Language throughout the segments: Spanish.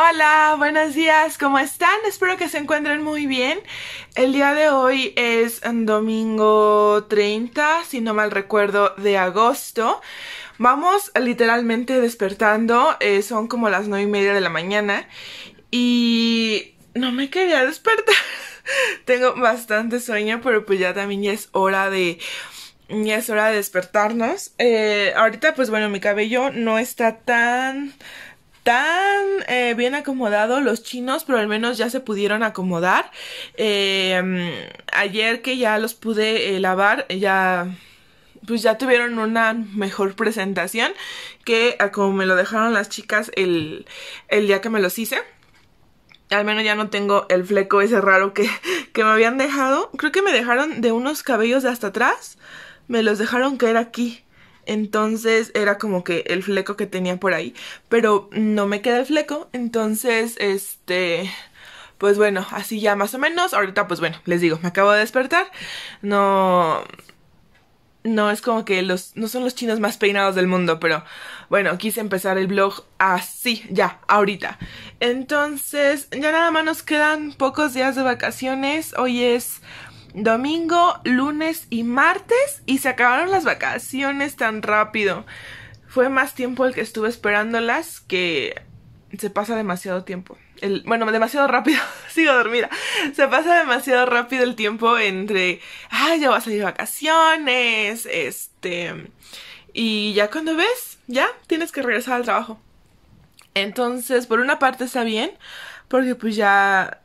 Hola, buenos días, ¿cómo están? Espero que se encuentren muy bien. El día de hoy es domingo 30, si no mal recuerdo, de agosto. Vamos literalmente despertando, son como las 9:30 de la mañana y no me quería despertar. Tengo bastante sueño, pero pues ya también ya es hora de despertarnos. Ahorita pues bueno, mi cabello no está tan bien acomodado. Los chinos, pero al menos ya se pudieron acomodar. Ayer que ya los pude lavar, ya tuvieron una mejor presentación que como me lo dejaron las chicas el día que me los hice. Al menos ya no tengo el fleco ese raro que me habían dejado. Creo que me dejaron de unos cabellos de hasta atrás, me los dejaron caer aquí. Entonces era como que el fleco que tenía por ahí, pero no me queda el fleco. Entonces, pues bueno, así ya más o menos. Ahorita pues bueno, les digo, me acabo de despertar. No es como que no son los chinos más peinados del mundo, pero bueno, quise empezar el vlog así, ya, ahorita. Entonces ya nada más nos quedan pocos días de vacaciones. Hoy es domingo, lunes y martes y se acabaron las vacaciones tan rápido. Fue más tiempo el que estuve esperándolas, que se pasa demasiado tiempo. Bueno, demasiado rápido. Sigo dormida. Se pasa demasiado rápido el tiempo entre, ay, ya vas a ir de vacaciones, y ya cuando ves, ya tienes que regresar al trabajo. Entonces, por una parte está bien, porque pues ya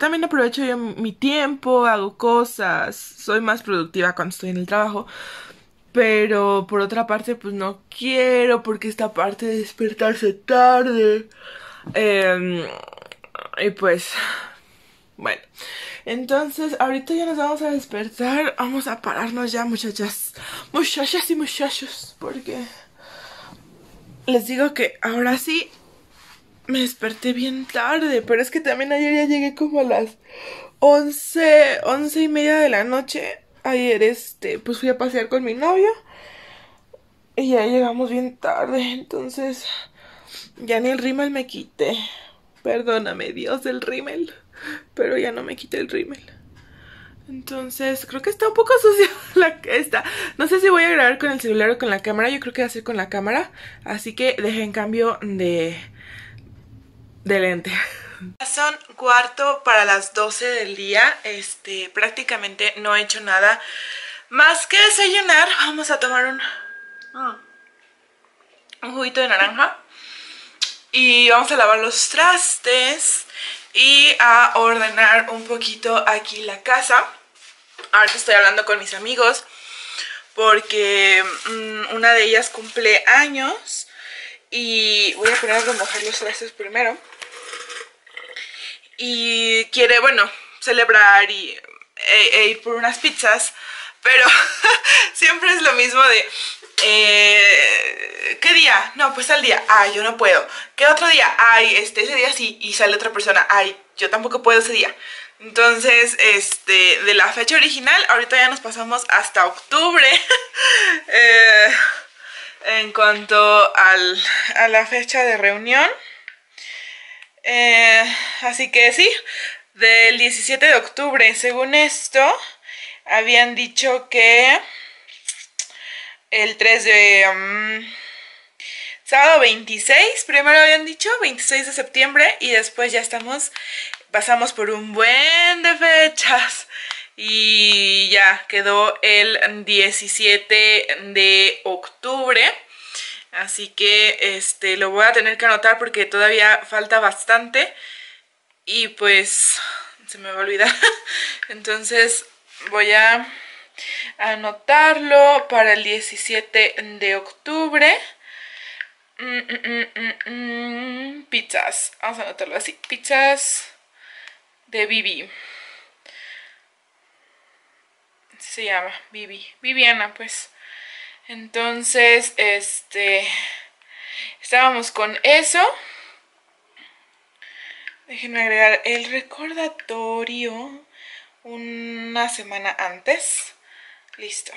también aprovecho yo mi tiempo, hago cosas, soy más productiva cuando estoy en el trabajo. Pero por otra parte, pues no quiero, porque esta parte de despertarse tarde. Y pues, bueno. Entonces, ahorita ya nos vamos a despertar. Vamos a pararnos ya, muchachas. Muchachas y muchachos, porque les digo que ahora sí me desperté bien tarde, pero es que también ayer ya llegué como a las 11:30 de la noche. Ayer, pues fui a pasear con mi novio y ya llegamos bien tarde, entonces ya ni el rímel me quité. Perdóname, Dios, del rímel, pero ya no me quité el rímel. Entonces, creo que está un poco sucia esta. No sé si voy a grabar con el celular o con la cámara. Yo creo que va a ser con la cámara, así que dejé en cambio de lente. Son 4:15 para las 12 del día. Prácticamente no he hecho nada más que desayunar. Vamos a tomar un juguito de naranja y vamos a lavar los trastes y a ordenar un poquito aquí la casa. Ahorita estoy hablando con mis amigos porque una de ellas cumple años. Y voy a poner a remojar los trastes primero. Y quiere, bueno, celebrar y ir por unas pizzas. Pero siempre es lo mismo de, ¿qué día? No, pues tal día. Ay, yo no puedo. ¿Qué otro día? Ay, ese día sí. Y sale otra persona. Ay, yo tampoco puedo ese día. Entonces, de la fecha original, ahorita ya nos pasamos hasta octubre. En cuanto a la fecha de reunión, así que sí, del 17 de octubre, según esto, habían dicho que el 3 de... sábado 26, primero habían dicho 26 de septiembre y después ya pasamos por un buen de fechas. Y ya quedó el 17 de octubre. Así que lo voy a tener que anotar porque todavía falta bastante. Y pues se me va a olvidar. Entonces voy a anotarlo para el 17 de octubre. Pizzas. Vamos a anotarlo así. Pizzas de Bibi. Se llama Viviana, pues. Entonces, estábamos con eso. Déjenme agregar el recordatorio una semana antes. Listo.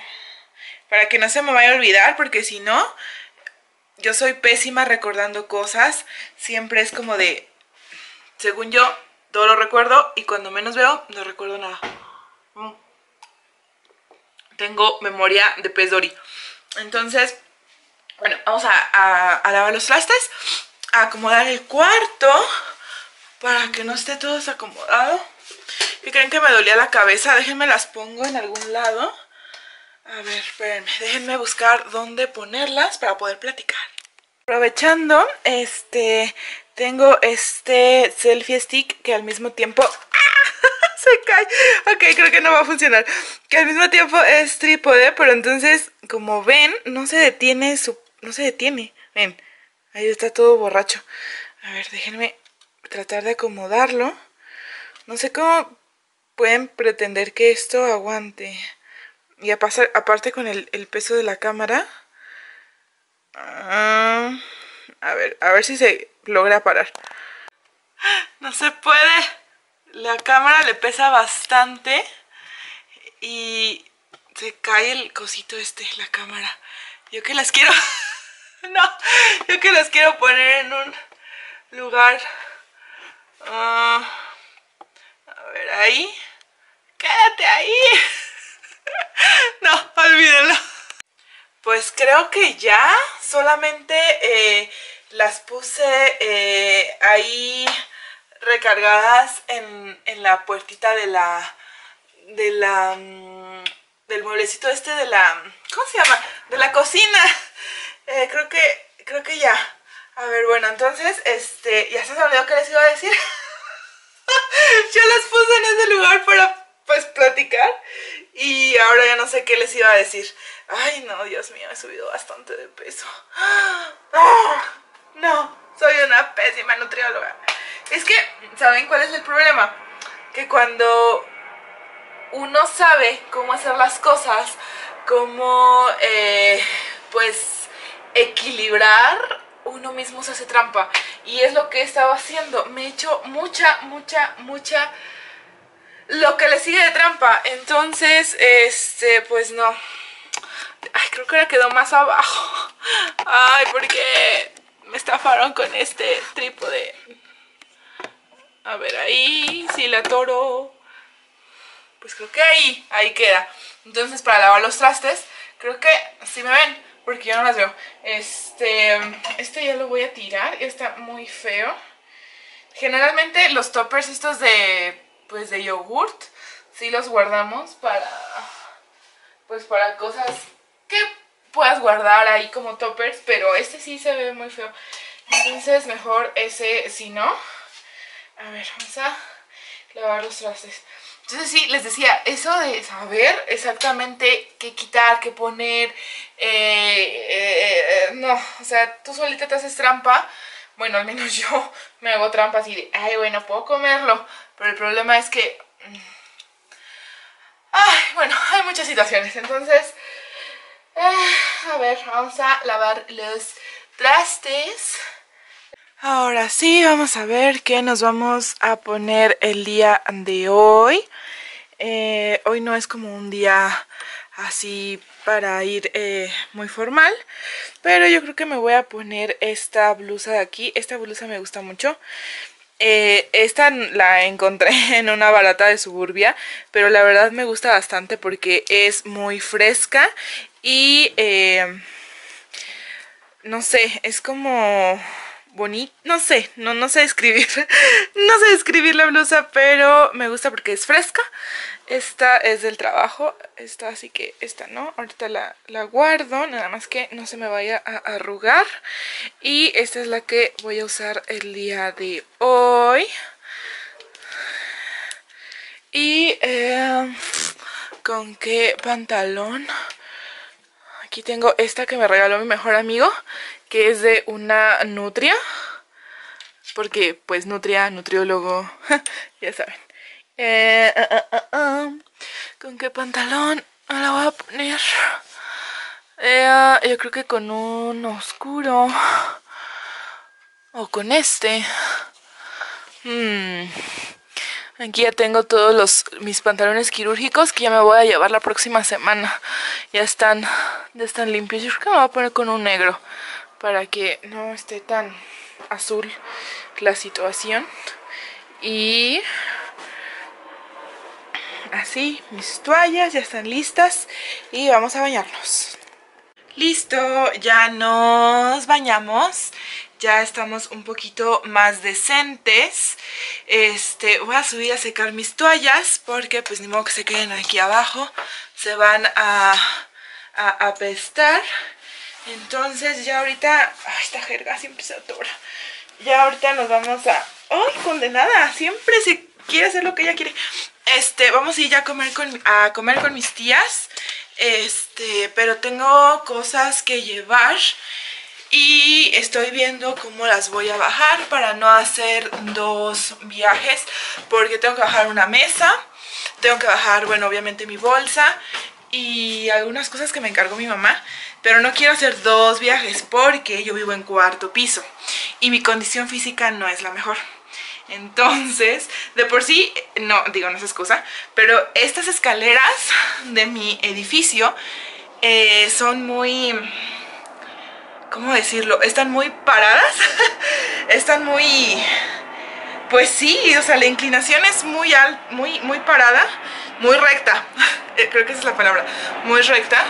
Para que no se me vaya a olvidar, porque si no, yo soy pésima recordando cosas, siempre es como de, según yo, todo lo recuerdo y cuando menos veo, no recuerdo nada. Tengo memoria de pez Dory. Entonces, bueno, vamos a lavar los trastes, a acomodar el cuarto para que no esté todo desacomodado. ¿Qué creen que me dolía la cabeza? Déjenme las pongo en algún lado. A ver, espérenme, déjenme buscar dónde ponerlas para poder platicar. Aprovechando, tengo este selfie stick que al mismo tiempo... ¡Ah! Se cae. Ok, creo que no va a funcionar. Que al mismo tiempo es trípode, pero entonces, como ven, no se detiene su... No se detiene. Ven, ahí está todo borracho. A ver, déjenme tratar de acomodarlo. No sé cómo pueden pretender que esto aguante. Y aparte con el peso de la cámara. A ver si se logra parar. No se puede. La cámara le pesa bastante. Y se cae el cosito la cámara. Yo que las quiero... no, yo que las quiero poner en un lugar... a ver, ahí. ¡Quédate ahí! No, olvídenlo. Pues creo que ya. Solamente las puse ahí recargadas en la puertita del mueblecito de la... ¿Cómo se llama? De la cocina. Creo que ya. A ver, bueno, entonces, ya se me olvidó que les iba a decir. Yo las puse en ese lugar para, pues, platicar. Y ahora ya no sé qué les iba a decir. Ay, no, Dios mío, he subido bastante de peso. ¡Ah! No, soy una pésima nutrióloga. Es que, ¿saben cuál es el problema? Que cuando uno sabe cómo hacer las cosas, cómo, pues, equilibrar, uno mismo se hace trampa. Y es lo que he estado haciendo. Me he hecho mucha lo que le sigue de trampa. Entonces, pues no. Ay, creo que ahora quedó más abajo. Ay, porque me estafaron con este trípode. A ver, ahí, si la atoro. Pues creo que ahí queda. Entonces, para lavar los trastes, creo que sí me ven, porque yo no las veo. Este ya lo voy a tirar, ya está muy feo. Generalmente los toppers estos de, pues, de yogurt, sí los guardamos para, pues, para cosas que puedas guardar ahí como toppers, pero este sí se ve muy feo. Entonces mejor ese, si no. A ver, vamos a lavar los trastes. Entonces sí, les decía, eso de saber exactamente qué quitar, qué poner, no, o sea, tú solita te haces trampa. Bueno, al menos yo me hago trampa así de, ay, bueno, puedo comerlo, pero el problema es que, ay, bueno, hay muchas situaciones. Entonces, a ver, vamos a lavar los trastes. Ahora sí, vamos a ver qué nos vamos a poner el día de hoy. Hoy no es como un día así para ir muy formal, pero yo creo que me voy a poner esta blusa de aquí. Esta blusa me gusta mucho. Esta la encontré en una barata de Suburbia, pero la verdad me gusta bastante porque es muy fresca y no sé, es como... bonito, no sé describir la blusa, pero me gusta porque es fresca. Esta es del trabajo, esta, así que esta no, ahorita la guardo, nada más que no se me vaya a arrugar. Y esta es la que voy a usar el día de hoy. Y ¿con qué pantalón? Aquí tengo esta que me regaló mi mejor amigo, que es de una nutria, porque pues nutria, nutriólogo, ya saben. ¿Con qué pantalón me la voy a poner? Yo creo que con un oscuro, o con este. Aquí ya tengo todos mis pantalones quirúrgicos que ya me voy a llevar la próxima semana. Ya están limpios. Yo creo que me voy a poner con un negro, para que no esté tan azul la situación. Y así mis toallas ya están listas y vamos a bañarnos. Listo, ya nos bañamos, ya estamos un poquito más decentes. Voy a subir a secar mis toallas porque pues ni modo que se queden aquí abajo, se van a apestar. Entonces ya ahorita, ay, esta jerga siempre se atora. Ya ahorita nos vamos a... ¡Ay, condenada! Siempre se quiere hacer lo que ella quiere. Vamos a ir ya a comer con mis tías. Pero tengo cosas que llevar y estoy viendo cómo las voy a bajar para no hacer dos viajes, porque tengo que bajar una mesa, tengo que bajar, bueno, obviamente mi bolsa y algunas cosas que me encargó mi mamá, pero no quiero hacer dos viajes porque yo vivo en cuarto piso y mi condición física no es la mejor. Entonces, de por sí, no, digo, no es excusa, pero estas escaleras de mi edificio son muy, ¿cómo decirlo? Están muy paradas, están muy, pues sí, o sea, la inclinación es muy parada, muy recta, creo que esa es la palabra, muy recta,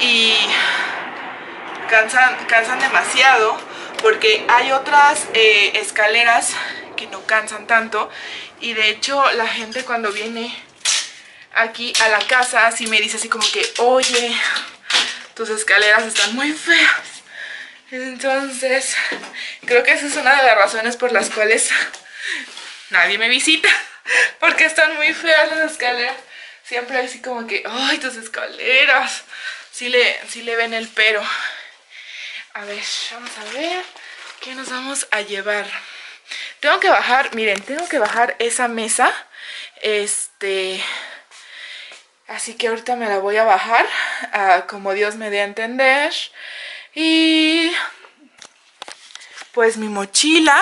y cansan demasiado, porque hay otras escaleras que no cansan tanto, y de hecho la gente cuando viene aquí a la casa sí me dice así como que, oye, tus escaleras están muy feas. Entonces creo que esa es una de las razones por las cuales nadie me visita, porque están muy feas las escaleras. Siempre así como que, ay, tus escaleras, sí le ven el pero. A ver, vamos a ver qué nos vamos a llevar. Tengo que bajar, miren, tengo que bajar esa mesa, así que ahorita me la voy a bajar, como Dios me dé a entender. Y pues mi mochila,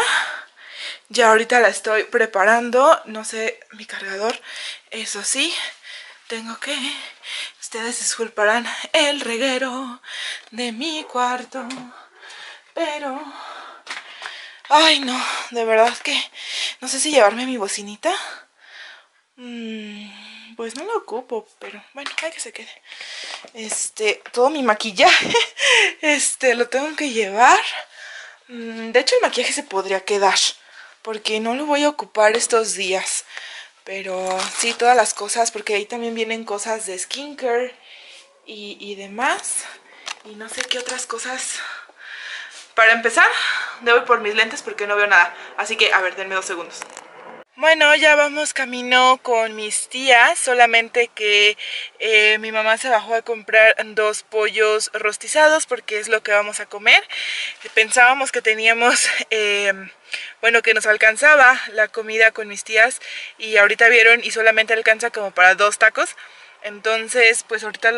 ya ahorita la estoy preparando, no sé, mi cargador, eso sí, tengo que... Ustedes disculparán el reguero de mi cuarto, pero... Ay, no, de verdad que no sé si llevarme mi bocinita. Pues no la ocupo, pero bueno, hay que se quede. Todo mi maquillaje, lo tengo que llevar. De hecho, el maquillaje se podría quedar, porque no lo voy a ocupar estos días. Pero sí, todas las cosas, porque ahí también vienen cosas de skincare y demás. Y no sé qué otras cosas... Para empezar, debo ir por mis lentes porque no veo nada. Así que, a ver, denme 2 segundos. Bueno, ya vamos camino con mis tías. Solamente que mi mamá se bajó a comprar 2 pollos rostizados porque es lo que vamos a comer. Pensábamos que teníamos... bueno, que nos alcanzaba la comida con mis tías. Y ahorita vieron y solamente alcanza como para 2 tacos. Entonces, pues ahorita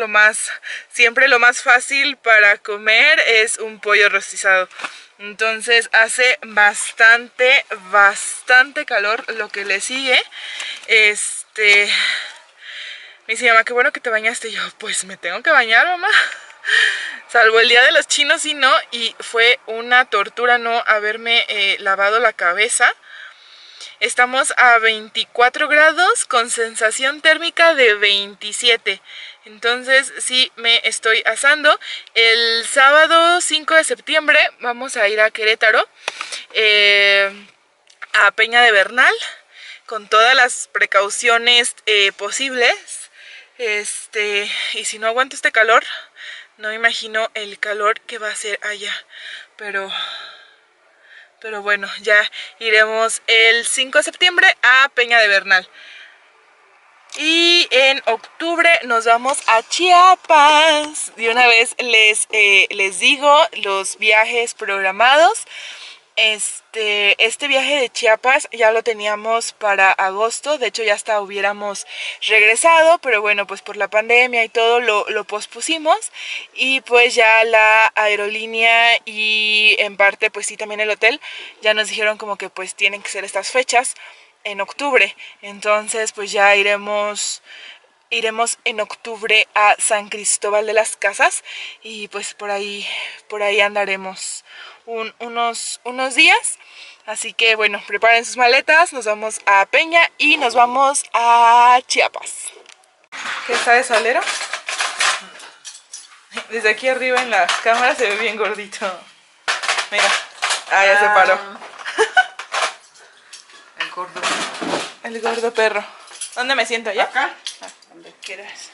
siempre lo más fácil para comer es un pollo rostizado. Entonces hace bastante calor lo que le sigue. Me dice, mamá, qué bueno que te bañaste. Y yo, pues me tengo que bañar, mamá. Salvo el día de los chinos y no. Y fue una tortura no haberme lavado la cabeza. Estamos a 24 grados con sensación térmica de 27. Entonces sí me estoy asando. El sábado 5 de septiembre vamos a ir a Querétaro, a Peña de Bernal, con todas las precauciones posibles. Y si no aguanto este calor, no me imagino el calor que va a ser allá. Pero bueno, ya iremos el 5 de septiembre a Peña de Bernal. Y en octubre nos vamos a Chiapas. De una vez les digo los viajes programados. Este viaje de Chiapas ya lo teníamos para agosto. De hecho, ya hasta hubiéramos regresado, pero bueno, pues por la pandemia y todo lo pospusimos. Y pues ya la aerolínea y en parte pues sí también el hotel ya nos dijeron como que pues tienen que ser estas fechas en octubre. Entonces pues ya iremos en octubre a San Cristóbal de las Casas y pues por ahí andaremos. unos días. Así que bueno, preparen sus maletas, nos vamos a Peña y nos vamos a Chiapas. ¿Qué está de salero? Desde aquí arriba en la cámara se ve bien gordito. Mira, ah, ya se paró. El gordo. El gordo perro. ¿Dónde me siento? ¿Ya? Acá. Ah, donde quieras.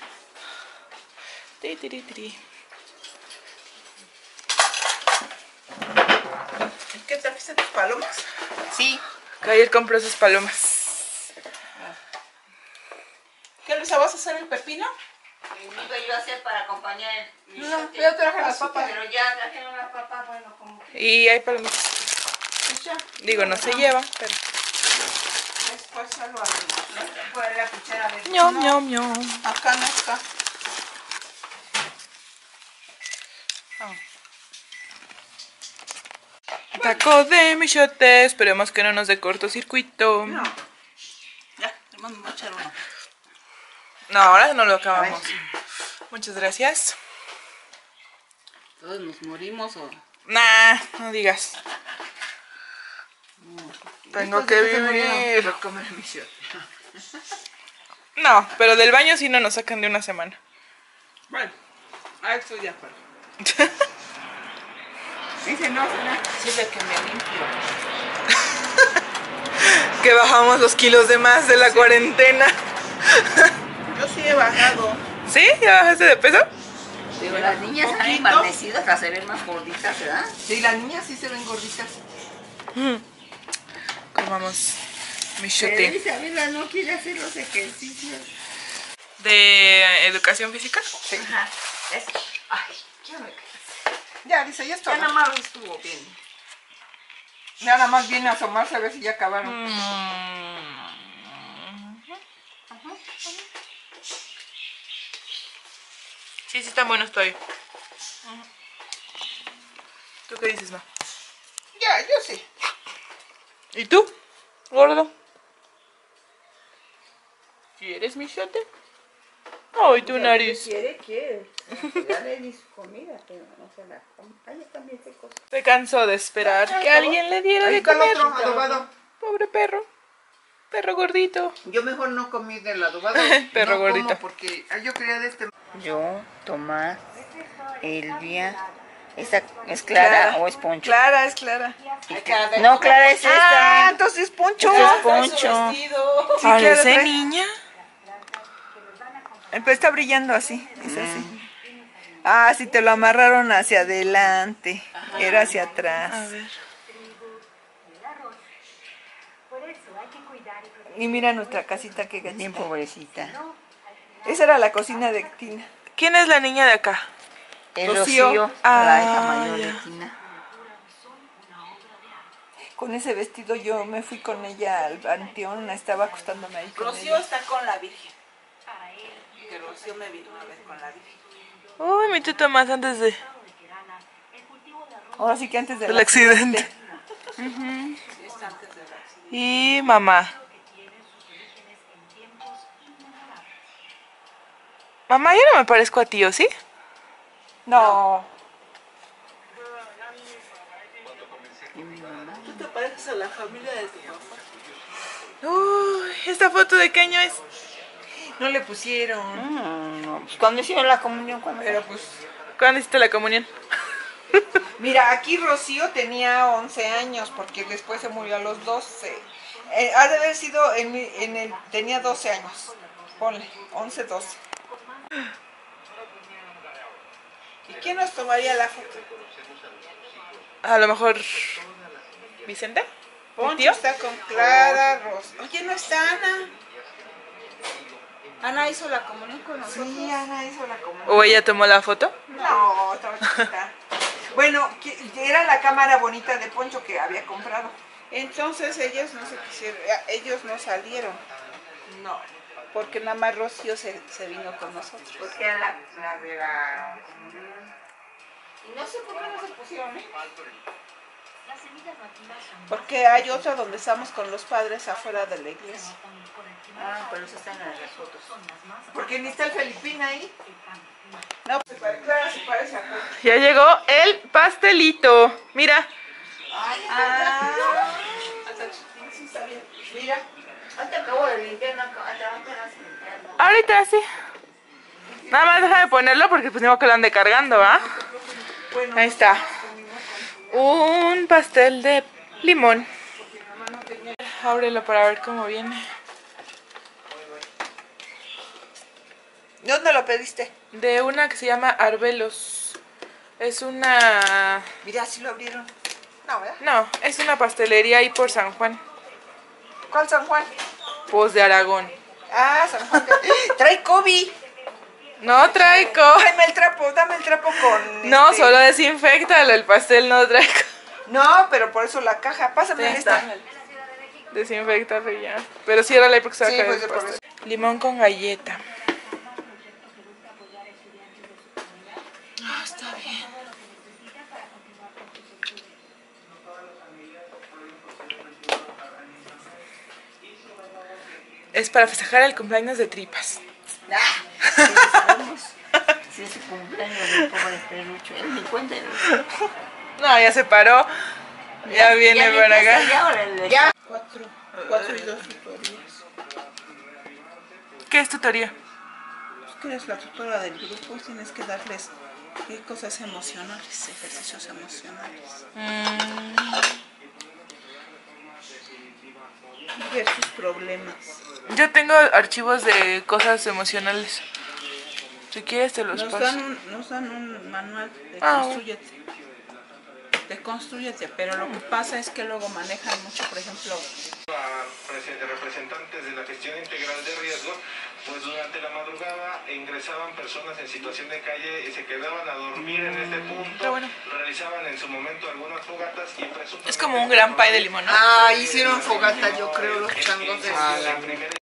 Tiri, tiri, tiri. ¿Qué trajiste tus palomas? Sí. Que ayer compró sus palomas. ¿Qué, Luisa, vas a hacer el pepino? El único yo hacía para acompañar el... No, yo traje las papas. Pero ya trajeron las papas, bueno, como... Y hay palomas. Digo, no se lleva, pero... Después salgo a poner la cuchara de... Ñom, ñom, ñom. Acá no está. Taco de michote, esperemos que no nos dé cortocircuito. No. Ya, hermano, vamos a echar uno. No, ahora no lo acabamos. Muchas gracias. ¿Todos nos morimos o...? Nah, no digas. No, tengo que vivir. Por comer michote. No, pero del baño sí no nos sacan de una semana. Bueno, a esto ya para. Dice, no, sirve que me limpio. Que bajamos los kilos de más de la cuarentena. Yo sí he bajado. ¿Sí? ¿Ya bajaste de peso? Pero las niñas están embarnecidas, las se ven más gorditas, ¿verdad? Sí, las niñas sí se ven gorditas. Comamos michote. Isabela no quiere hacer los ejercicios. ¿De educación física? Sí. Ajá. Eso. Ay, ya me caí. Ya, dice, ya está. Ya nada más estuvo bien. Nada más viene a asomarse a ver si ya acabaron. Sí, sí están buenos todavía. ¿Tú qué dices, ma? Ya, yo sí. ¿Y tú, gordo? ¿Quieres michote? Ay, tu nariz. Quiere. Ya le di su comida, pero no se la come. Ahí están bien secos. Se cansó de esperar que alguien le diera de comer. Pobre perro. Perro gordito. Yo mejor no comí del adobado. Perro gordito. Porque yo quería de este... Yo, Tomás, Elvia... ¿Esta es Clara o es Poncho? Clara, es Clara. No, Clara es esta. Ah, entonces es Poncho. Es Poncho. ¿Parece niña? Pero está brillando así, es así. Ah, sí, te lo amarraron hacia adelante. Ajá. Era hacia atrás. A ver. Y mira nuestra casita que bien pobrecita. Esa era la cocina de Tina. ¿Quién es la niña de acá? El Rocío, la hija mayor de Tina. Con ese vestido yo me fui con ella al panteón, estaba acostándome ahí con Rocío ella. Está con la Virgen. Que Rocío me vino a ver con la Virgen. Uy, mi tito más antes de... Ahora sí que antes del accidente. Y mamá. Mamá, yo no me parezco a tío, ¿sí? No. ¿Tú te pareces a la familia de tu papá? Uy, ¿esta foto de qué año es? No le pusieron. No, pues cuando hicieron la comunión, pero pues, ¿cuándo hiciste la comunión? Mira, aquí Rocío tenía 11 años porque después se murió a los 12. Ha de haber sido tenía 12 años. Ponle, 11, 12. ¿Y quién nos tomaría la foto? A lo mejor Vicente. Poncho está con Clara, Rocío. Oye, ¿no está Ana? Ana hizo la comunión con nosotros. Sí, Ana hizo la comunión. ¿O ella tomó la foto? No, estaba chiquita. Bueno, era la cámara bonita de Poncho que había comprado. Entonces ellos no se quisieron, ellos no salieron. No, porque nada más Rocío se vino con nosotros. Porque era la de la comunión. Y no sé por qué no se pusieron, ¿eh? Porque hay otra donde estamos con los padres afuera de la iglesia. Ah, pero eso está en las fotos. Porque ni está el Felipín ahí. No, pues claro, se parece a... Ya llegó el pastelito. Mira, Ay, es verdad. Hasta sí sabía. Mira, hasta acabo de limpiar, hasta apenas limpiando. Ahorita sí. Nada más deja de ponerlo porque pues no que lo ande cargando, ¿va? Bueno, ahí está. Un pastel de limón. Ábrelo para ver cómo viene. ¿Dónde lo pediste? De una que se llama Arbelos. Es una... Mira, si lo abrieron. No, ¿verdad? No, es una pastelería ahí por San Juan. ¿Cuál San Juan? Pues de Aragón. Ah, San Juan. Trae Kobe. No trae Kobe. Dame el trapo, con... No, solo desinféctalo, el pastel no trae Kobe. No, pero por eso la caja. Pásame sí, esta. Desinfectalo ya. Pero ciérrala porque se va a caer el pastel. Limón con galleta. Está bien. Es para festejar el cumpleaños de Tripas. Ah, sí, es su cumpleaños del pobre Pelucho. Él ni cuenta. No, ya se paró. Ya viene ya para acá. Ya. 4 y 2 tutorías. ¿Qué es tutoría? Pues que eres la tutora del grupo y tienes que darles... ¿Qué cosas emocionales? Ejercicios emocionales. Ver sus problemas. Yo tengo archivos de cosas emocionales. Si quieres te los paso. Nos dan un manual de Construyete. De Construyete, pero lo que pasa es que luego manejan mucho, por ejemplo... representantes de la gestión integral de riesgos, pues durante la madrugada ingresaban personas en situación de calle y se quedaban a dormir en este punto, bueno, realizaban en su momento algunas fogatas y presuntamente... Es como un gran pay de limón, ¿no? Ah, hicieron fogata, yo creo, los changos de...